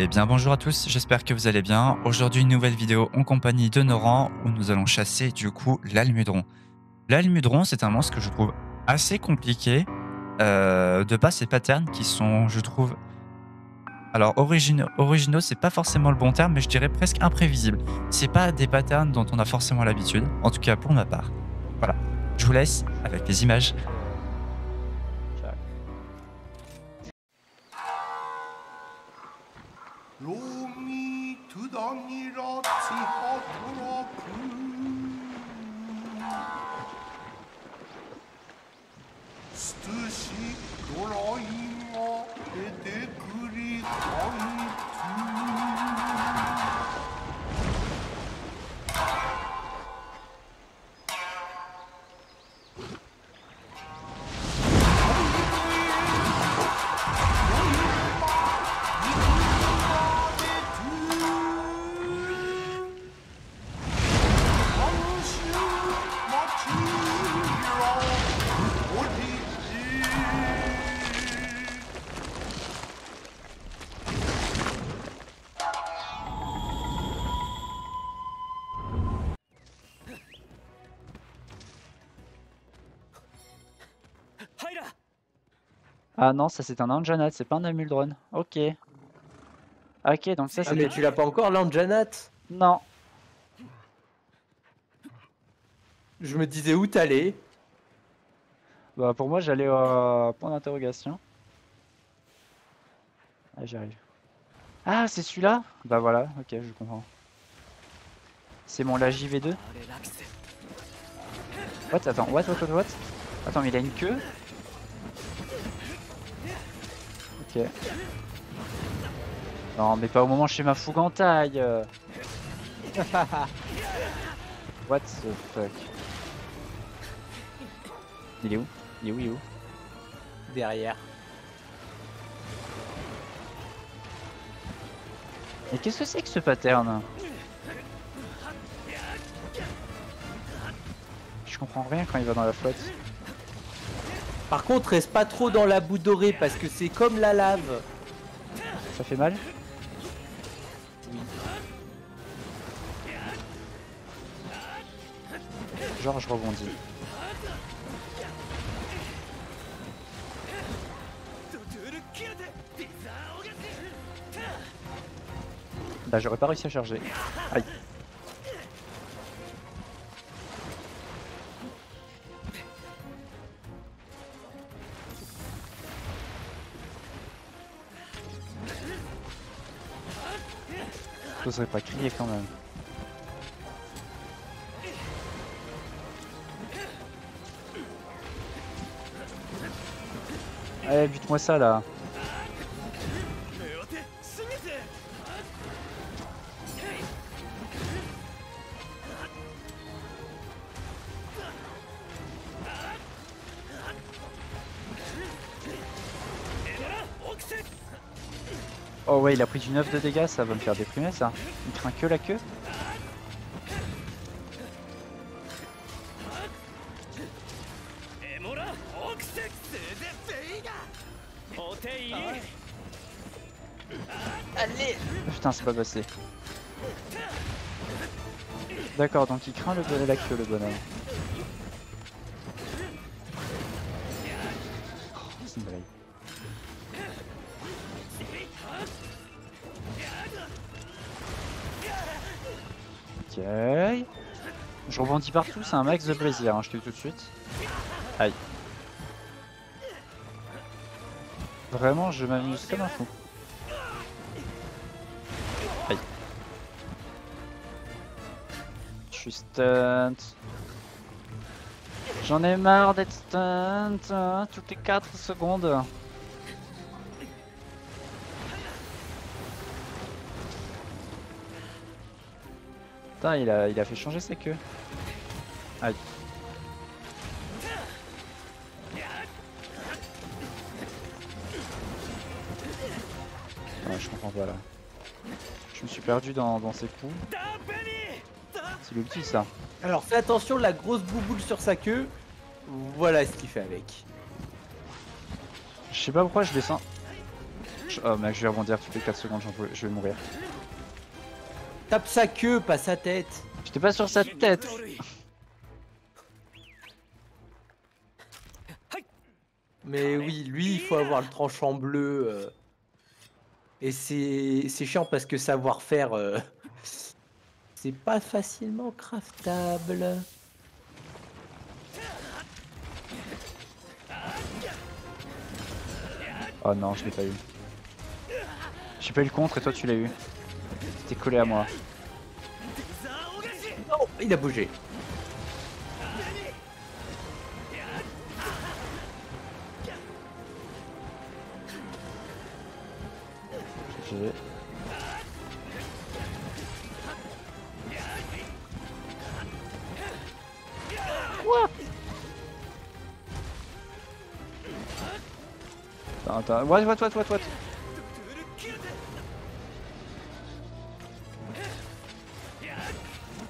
Eh bien bonjour à tous, j'espère que vous allez bien. Aujourd'hui une nouvelle vidéo en compagnie de Noran où nous allons chasser du coup l'Almudron. L'Almudron c'est un monstre que je trouve assez compliqué de par ses patterns qui sont je trouve... Alors originaux c'est pas forcément le bon terme mais je dirais presque imprévisible. C'est pas des patterns dont on a forcément l'habitude, en tout cas pour ma part. Voilà, je vous laisse avec les images. Ah non, ça c'est un Anjanath, c'est pas un Almudron. Ok. Ok, donc ça c'est... Ah mais tu l'as pas encore l'Anjanath? Non. Je me disais où t'allais? Bah pour moi j'allais au point d'interrogation. Ah j'y arrive. Ah c'est celui-là? Bah voilà, ok je comprends. C'est mon la JV2. What? Attends, what? Attends mais il a une queue? Ok. Non mais pas au moment chez ma fougue en taille. What the fuck. Il est où? Il est où? Derrière. Mais qu'est-ce que c'est que ce pattern? Je comprends rien quand il va dans la flotte. Par contre, reste pas trop dans la boue dorée parce que c'est comme la lave. Ça fait mal? Oui. Genre, je rebondis. Bah, j'aurais pas réussi à charger. Aïe. Je n'oserais pas crier quand même. Allez, bute-moi ça là. Oh ouais, il a pris du 9 de dégâts, ça va me faire déprimer ça. Il craint que la queue. Allez. Putain, c'est pas passé. D'accord, donc il craint la queue le bonhomme. C'est une blague. Okay. Je rebondis partout, c'est un max de plaisir, hein, je te dis tout de suite. Aïe. Vraiment, je m'amuse comme un fou. Aïe. Je suis stunt. J'en ai marre d'être stunt hein, toutes les 4 secondes. Putain, il a fait changer sa queue. Aïe. Ouais, je comprends pas là. Je me suis perdu dans ses coups. C'est l'ulti ça. Alors fais attention, la grosse bouboule sur sa queue, voilà ce qu'il fait avec. Je sais pas pourquoi je descends. Oh mec, je vais rebondir toutes les 4 secondes, je vais mourir. Tape sa queue, pas sa tête. J'étais pas sur sa tête. Mais oui, lui il faut avoir le tranchant bleu. Et c'est chiant parce que savoir faire... c'est pas facilement craftable. Oh non, je l'ai pas eu. J'ai pas eu le contre et toi tu l'as eu. T'es collé à moi. Oh, il a bougé. GG. Attends, what.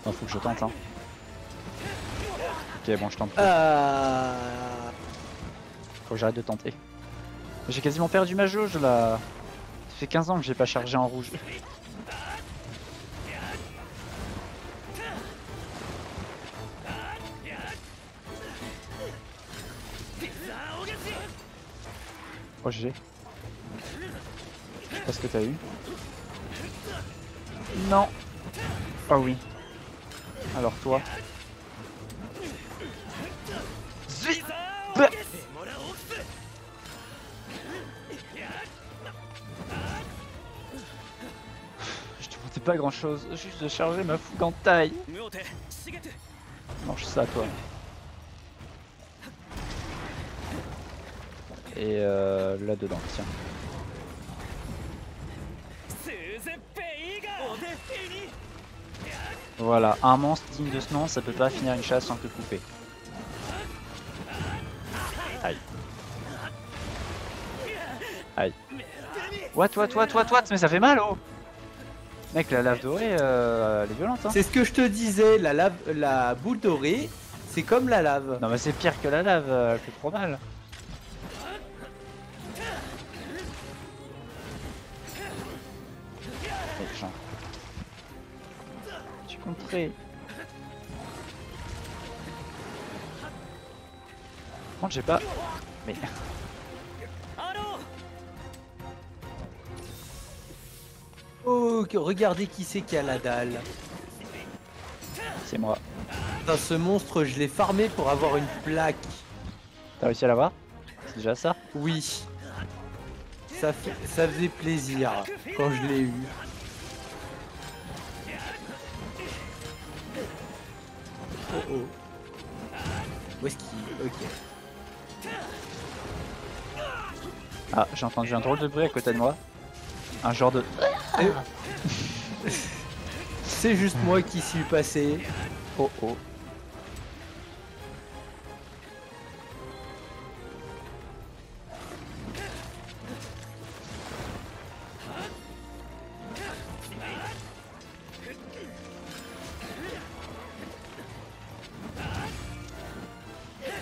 Oh, faut que je tente, hein. Ok, bon, je tente. Faut que j'arrête de tenter. J'ai quasiment perdu ma jauge là. Ça fait 15 ans que j'ai pas chargé en rouge. Oh GG. Je sais pas ce que t'as eu. Non. Ah oh, oui. Alors toi. Zut. Je te montais pas grand chose, juste de charger ma fougue en taille. Mange ça toi. Et là-dedans, tiens. Voilà, un monstre digne de ce nom, ça peut pas finir une chasse sans te couper. Aïe. Aïe. What, mais ça fait mal, oh. Mec, la lave dorée, elle est violente, hein. C'est ce que je te disais, la boule dorée, c'est comme la lave. Non mais c'est pire que la lave, elle fait trop mal. Contré. Par contre j'ai pas... Mais... Oh, regardez qui c'est qui a la dalle. C'est moi. Putain, ce monstre, je l'ai farmé pour avoir une plaque. T'as réussi à l'avoir? C'est déjà ça? Oui. Ça faisait plaisir quand je l'ai eu. Oh. Où est-ce qu'il... Ok. Ah, j'ai entendu un drôle de bruit à côté de moi. Un genre de... C'est juste moi qui suis passé. Oh oh.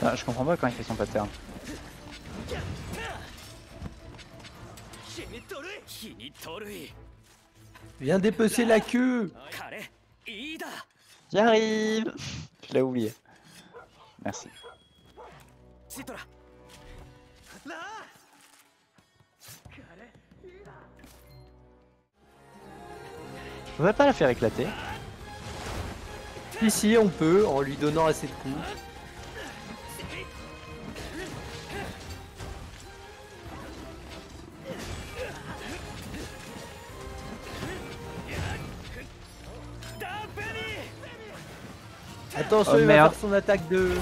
Ah, je comprends pas quand il fait son pattern. Viens dépecer la queue. J'y arrive. Je l'ai oublié. Merci. On va pas la faire éclater. Ici on peut en lui donnant assez de coups. Attention, il va faire son attaque de...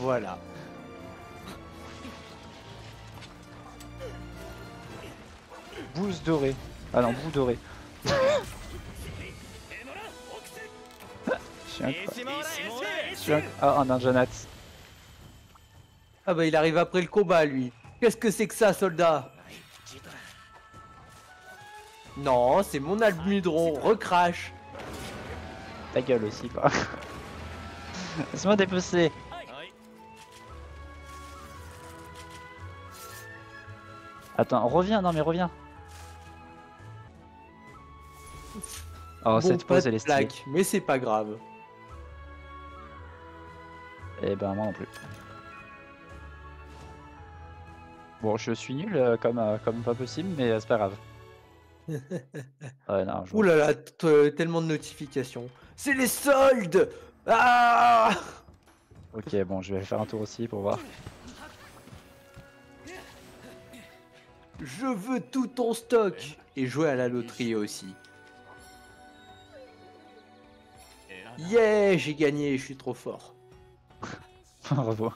Voilà. Bouse dorée. Ah non, boue dorée. Je suis incroyable. Ah, un Anjanath. Ah bah il arrive après le combat, lui. Qu'est-ce que c'est que ça, soldat? Non, c'est mon Almudron, recrache. ta gueule aussi, quoi. Laisse-moi dépecer. Attends, reviens, non mais reviens. Oh, bon, cette pose elle est stylée. Mais c'est pas grave. Eh ben, moi non plus. Bon, je suis nul comme pas possible, mais c'est pas grave. Ouais, non, je... Ouh là là, tellement de notifications. C'est les soldes. Ah. Ok, bon, je vais faire un tour aussi pour voir. Je veux tout ton stock. Et jouer à la loterie aussi. Yeah, j'ai gagné, je suis trop fort. Bravo.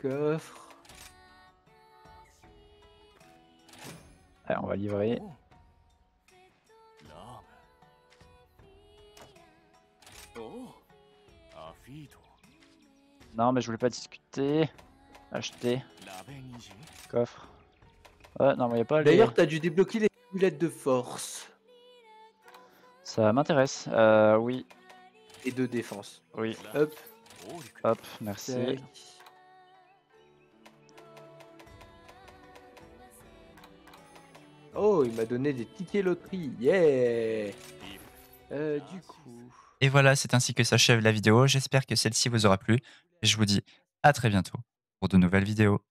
Coffre. Allez, on va livrer. Non, mais je voulais pas discuter. Acheter. Coffre. Ouais, non, mais y a pas. D'ailleurs, les... t'as dû débloquer les amulettes de force. Ça m'intéresse, oui. Et de défense. Oui. Hop. Hop, merci. Oh, il m'a donné des tickets loterie. Yeah. Du coup... Et voilà, c'est ainsi que s'achève la vidéo. J'espère que celle-ci vous aura plu. Et je vous dis à très bientôt pour de nouvelles vidéos.